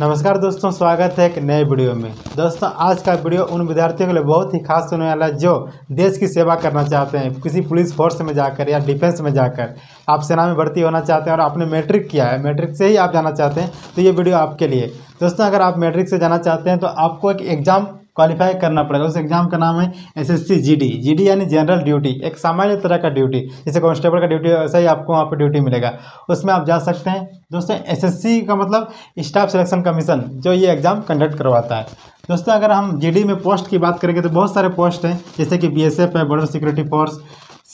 नमस्कार दोस्तों, स्वागत है एक नए वीडियो में। दोस्तों आज का वीडियो उन विद्यार्थियों के लिए बहुत ही खास होने वाला है जो देश की सेवा करना चाहते हैं। किसी पुलिस फोर्स में जाकर या डिफेंस में जाकर आप सेना में भर्ती होना चाहते हैं और आपने मैट्रिक किया है, मैट्रिक से ही आप जाना चाहते हैं तो ये वीडियो आपके लिए। दोस्तों अगर आप मैट्रिक से जाना चाहते हैं तो आपको एक एग्ज़ाम क्वालिफाई करना पड़ेगा। उस एग्ज़ाम का नाम है एसएससी जीडी। जीडी यानी जनरल ड्यूटी, एक सामान्य तरह का ड्यूटी, जैसे कांस्टेबल का ड्यूटी वैसा ही आपको वहाँ पर ड्यूटी मिलेगा, उसमें आप जा सकते हैं। दोस्तों एसएससी का मतलब स्टाफ सिलेक्शन कमीशन जो ये एग्ज़ाम कंडक्ट करवाता है। दोस्तों अगर हम जीडी में पोस्ट की बात करेंगे तो बहुत सारे पोस्ट हैं, जैसे कि बीएसएफ है, बॉर्डर सिक्योरिटी फोर्स,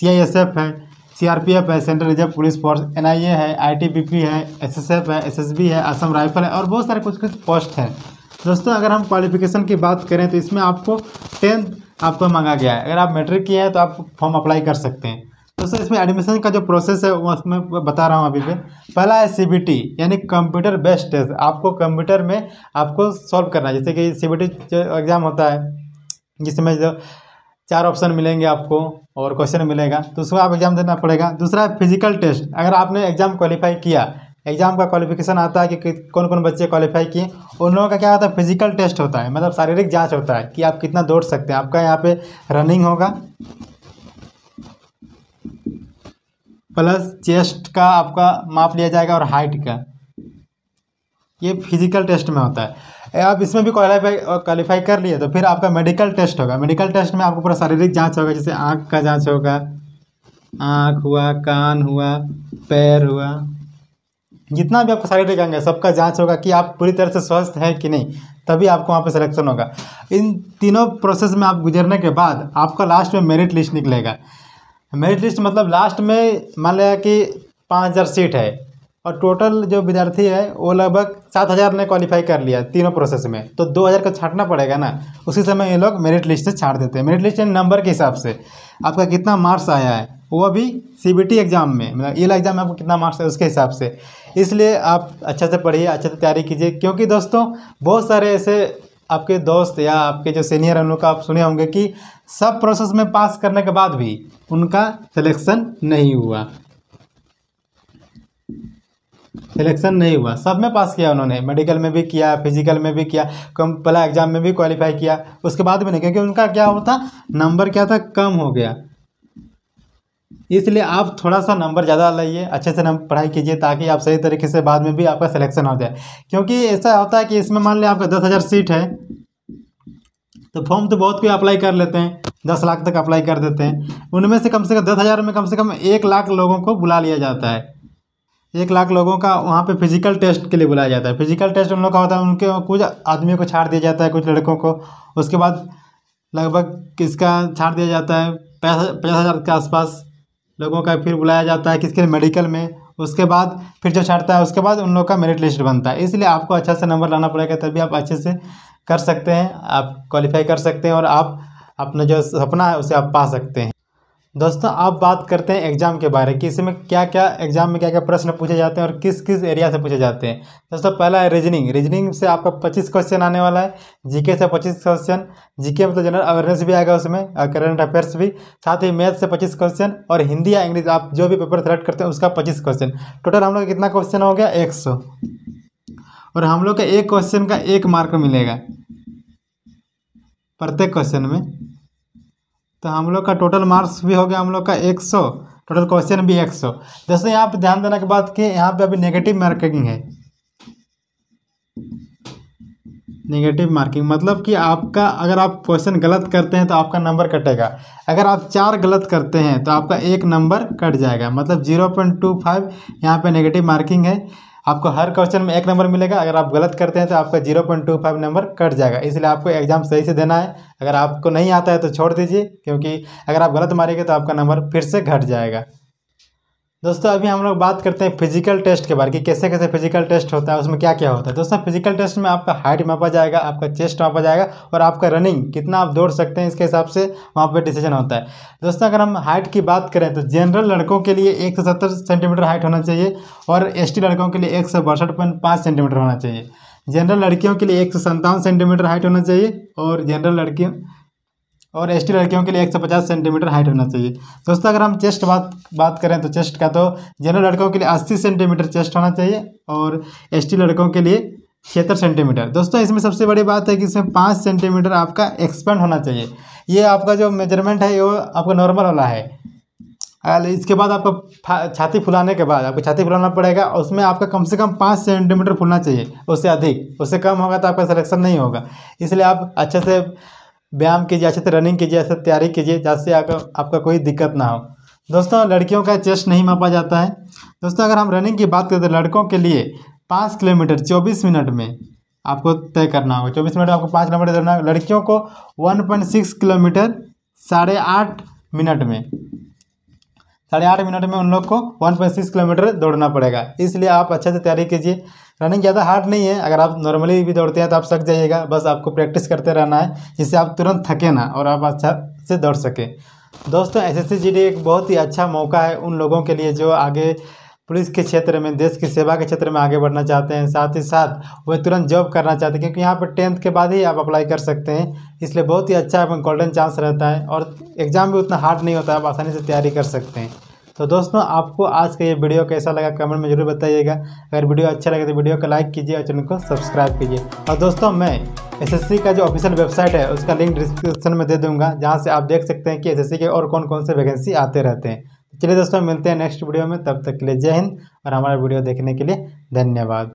सीआईएसएफ है, सीआरपीएफ है, central reserve police force, NIA है, आईटीबीपी है, एसएसएफ है, एसएसबी है, असम राइफल है और बहुत सारे कुछ पोस्ट हैं। दोस्तों अगर हम क्वालिफिकेशन की बात करें तो इसमें आपको 10th आपको मांगा गया है। अगर आप मैट्रिक किया है तो आप फॉर्म अप्लाई कर सकते हैं। दोस्तों इसमें एडमिशन का जो प्रोसेस है वो मैं बता रहा हूँ अभी पे। पहला है CBT यानी कंप्यूटर बेस्ड टेस्ट, आपको कंप्यूटर में आपको सॉल्व करना है। जैसे कि CBT जो एग्ज़ाम होता है जिसमें जो 4 ऑप्शन मिलेंगे आपको और क्वेश्चन मिलेगा तो उसको आप एग्ज़ाम देना पड़ेगा। दूसरा है फिजिकल टेस्ट। अगर आपने एग्ज़ाम क्वालिफाई किया, एग्ज़ाम का क्वालिफिकेशन आता है कि कौन कौन बच्चे क्वालिफाई किए, उन लोगों का क्या होता है फिजिकल टेस्ट होता है, मतलब शारीरिक जांच होता है कि आप कितना दौड़ सकते हैं। आपका यहाँ पे रनिंग होगा प्लस चेस्ट का आपका माप लिया जाएगा और हाइट का, ये फिजिकल टेस्ट में होता है। आप इसमें भी क्वालिफाई कर लिए तो फिर आपका मेडिकल टेस्ट होगा। मेडिकल टेस्ट में आपको पूरा शारीरिक जाँच होगा, जैसे आँख का जाँच होगा, आँख हुआ, कान हुआ, पैर हुआ, जितना भी आपको शारीरिक अंग है सबका जांच होगा कि आप पूरी तरह से स्वस्थ हैं कि नहीं, तभी आपको वहाँ पे सिलेक्शन होगा। इन तीनों प्रोसेस में आप गुजरने के बाद आपका लास्ट में मेरिट लिस्ट निकलेगा। मेरिट लिस्ट मतलब लास्ट में मान लिया कि 5000 सीट है और टोटल जो विद्यार्थी है वो लगभग 7000 ने क्वालिफाई कर लिया तीनों प्रोसेस में, तो 2000 को छाँटना पड़ेगा ना, उसी समय ये लोग मेरिट लिस्ट से छाँट देते हैं। मेरिट लिस्ट नंबर के हिसाब से आपका कितना मार्क्स आया है, वो भी CBT एग्ज़ाम में, मतलब ये एग्ज़ाम में आपको कितना मार्क्स है उसके हिसाब से। इसलिए आप अच्छा से पढ़िए, अच्छे से तैयारी कीजिए, क्योंकि दोस्तों बहुत सारे ऐसे आपके दोस्त या आपके जो सीनियर उन लोग का आप सुने होंगे कि सब प्रोसेस में पास करने के बाद भी उनका सिलेक्शन नहीं हुआ। सब में पास किया उन्होंने, मेडिकल में भी किया, फिजिकल में भी किया, पहला एग्ज़ाम में भी क्वालिफाई किया, उसके बाद भी नहीं, क्योंकि उनका क्या होता नंबर क्या था कम हो गया। इसलिए आप थोड़ा सा नंबर ज़्यादा लाइए, अच्छे से नंबर पढ़ाई कीजिए ताकि आप सही तरीके से बाद में भी आपका सिलेक्शन हो जाए। क्योंकि ऐसा होता है कि इसमें मान लें आपका 10,000 सीट है तो फॉर्म तो बहुत कोई अप्लाई कर लेते हैं, 10 लाख तक अप्लाई कर देते हैं। उनमें से कम 10,000 में कम से कम 1 लाख लोगों को बुला लिया जाता है। 1 लाख लोगों का वहाँ पे फिजिकल टेस्ट के लिए बुलाया जाता है। फिजिकल टेस्ट उन लोग का होता है, उनके कुछ आदमियों को छाड़ दिया जाता है, कुछ लड़कों को, उसके बाद लगभग किसका छाड़ दिया जाता है 50,000 के आसपास लोगों का फिर बुलाया जाता है किसके लिए मेडिकल में, उसके बाद फिर जो छाड़ता है उसके बाद उन लोगों का मेरिट लिस्ट बनता है। इसलिए आपको अच्छा से नंबर लाना पड़ेगा, तभी आप अच्छे से कर सकते हैं, आप क्वालिफाई कर सकते हैं और आप अपना जो सपना है उसे आप पा सकते हैं। दोस्तों आप बात करते हैं एग्ज़ाम के बारे में कि इसमें क्या क्या एग्ज़ाम में क्या क्या प्रश्न पूछे जाते हैं और किस किस एरिया से पूछे जाते हैं। दोस्तों पहला है रीजनिंग। रीजनिंग से आपका 25 क्वेश्चन आने वाला है, जीके से 25 क्वेश्चन, जीके मतलब जनरल अवेयरनेस भी आएगा उसमें और करंट अफेयर्स भी, साथ ही मैथ से 25 क्वेश्चन और हिंदी या इंग्लिश आप जो भी पेपर सेलेक्ट करते हैं उसका 25 क्वेश्चन। टोटल हम लोग का कितना क्वेश्चन हो गया 100 और हम लोग का एक क्वेश्चन का 1 मार्क मिलेगा प्रत्येक क्वेश्चन में, तो हम लोग का टोटल मार्क्स भी हो गया हम लोग का 100, टोटल क्वेश्चन भी 100। दोस्तों यहाँ पे ध्यान देने के बाद कि यहाँ पे अभी नेगेटिव मार्किंग मतलब कि आपका अगर आप क्वेश्चन गलत करते हैं तो आपका नंबर कटेगा। अगर आप 4 गलत करते हैं तो आपका 1 नंबर कट जाएगा, मतलब 0.25 यहाँ पर नेगेटिव मार्किंग है। आपको हर क्वेश्चन में 1 नंबर मिलेगा, अगर आप गलत करते हैं तो आपका 0.25 नंबर कट जाएगा। इसलिए आपको एग्ज़ाम सही से देना है। अगर आपको नहीं आता है तो छोड़ दीजिए, क्योंकि अगर आप गलत मारेंगे तो आपका नंबर फिर से घट जाएगा। दोस्तों अभी हम लोग बात करते हैं फिजिकल टेस्ट के बारे में कि कैसे कैसे फिजिकल टेस्ट होता है, उसमें क्या क्या होता है। दोस्तों फिजिकल टेस्ट में आपका हाइट मापा जाएगा, आपका चेस्ट मापा जाएगा और आपका रनिंग कितना आप दौड़ सकते हैं इसके हिसाब से वहाँ पे डिसीजन होता है। दोस्तों अगर हम हाइट की बात करें तो जनरल लड़कों के लिए 170 सेंटीमीटर हाइट होना चाहिए और ST लड़कों के लिए 162.5 सेंटीमीटर होना चाहिए। जनरल लड़कियों के लिए 157 सेंटीमीटर हाइट होना चाहिए और जनरल लड़कियों और एसटी लड़कियों के लिए 150 सेंटीमीटर हाइट होना चाहिए। दोस्तों अगर हम चेस्ट बात करें तो चेस्ट का तो जनरल लड़कों के लिए 80 सेंटीमीटर चेस्ट होना चाहिए और एसटी लड़कों के लिए 76 सेंटीमीटर। दोस्तों इसमें सबसे बड़ी बात है कि इसमें 5 सेंटीमीटर आपका एक्सपेंड होना चाहिए। ये आपका जो मेजरमेंट है वो आपका नॉर्मल वाला है। इसके बाद आपका छाती फुलाने के बाद आपको छाती फुलाना पड़ेगा और उसमें आपका कम से कम 5 सेंटीमीटर फुलना चाहिए, उससे अधिक उससे कम होगा तो आपका सिलेक्शन नहीं होगा। इसलिए आप अच्छे से व्यायाम कीजिए, अच्छे से रनिंग कीजिए, अच्छे से तैयारी कीजिए, जिससे आपका कोई दिक्कत ना हो। दोस्तों लड़कियों का चेस्ट नहीं मापा जाता है। दोस्तों अगर हम रनिंग की बात करें तो लड़कों के लिए 5 किलोमीटर 24 मिनट में आपको तय करना होगा, 24 मिनट में आपको 5 किलोमीटर दौड़ना होगा। लड़कियों को 1.6 किलोमीटर 8.5 मिनट में 8.5 मिनट में उन लोग को 1.6 किलोमीटर दौड़ना पड़ेगा। इसलिए आप अच्छे से तैयारी कीजिए। रनिंग ज़्यादा हार्ड नहीं है, अगर आप नॉर्मली भी दौड़ते हैं तो आप थक जाइएगा, बस आपको प्रैक्टिस करते रहना है जिससे आप तुरंत थके ना और आप अच्छा से दौड़ सकें। दोस्तों SSC GD एक बहुत ही अच्छा मौका है उन लोगों के लिए जो आगे पुलिस के क्षेत्र में, देश की सेवा के क्षेत्र में आगे बढ़ना चाहते हैं, साथ ही साथ वह तुरंत जॉब करना चाहते हैं, क्योंकि यहाँ पर 10th के बाद ही आप अप्लाई कर सकते हैं। इसलिए बहुत ही अच्छा गोल्डन चांस रहता है और एग्ज़ाम भी उतना हार्ड नहीं होता है, आप आसानी से तैयारी कर सकते हैं। तो दोस्तों आपको आज का ये वीडियो कैसा लगा कमेंट में ज़रूर बताइएगा। अगर वीडियो अच्छा लगे तो वीडियो को लाइक कीजिए और चैनल को सब्सक्राइब कीजिए। और दोस्तों मैं SSC का जो ऑफिशियल वेबसाइट है उसका लिंक डिस्क्रिप्शन में दे दूँगा, जहाँ से आप देख सकते हैं कि SSC के और कौन कौन से वैकेंसी आते रहते हैं। चलिए दोस्तों मिलते हैं नेक्स्ट वीडियो में, तब तक के लिए जय हिंद और हमारा वीडियो देखने के लिए धन्यवाद।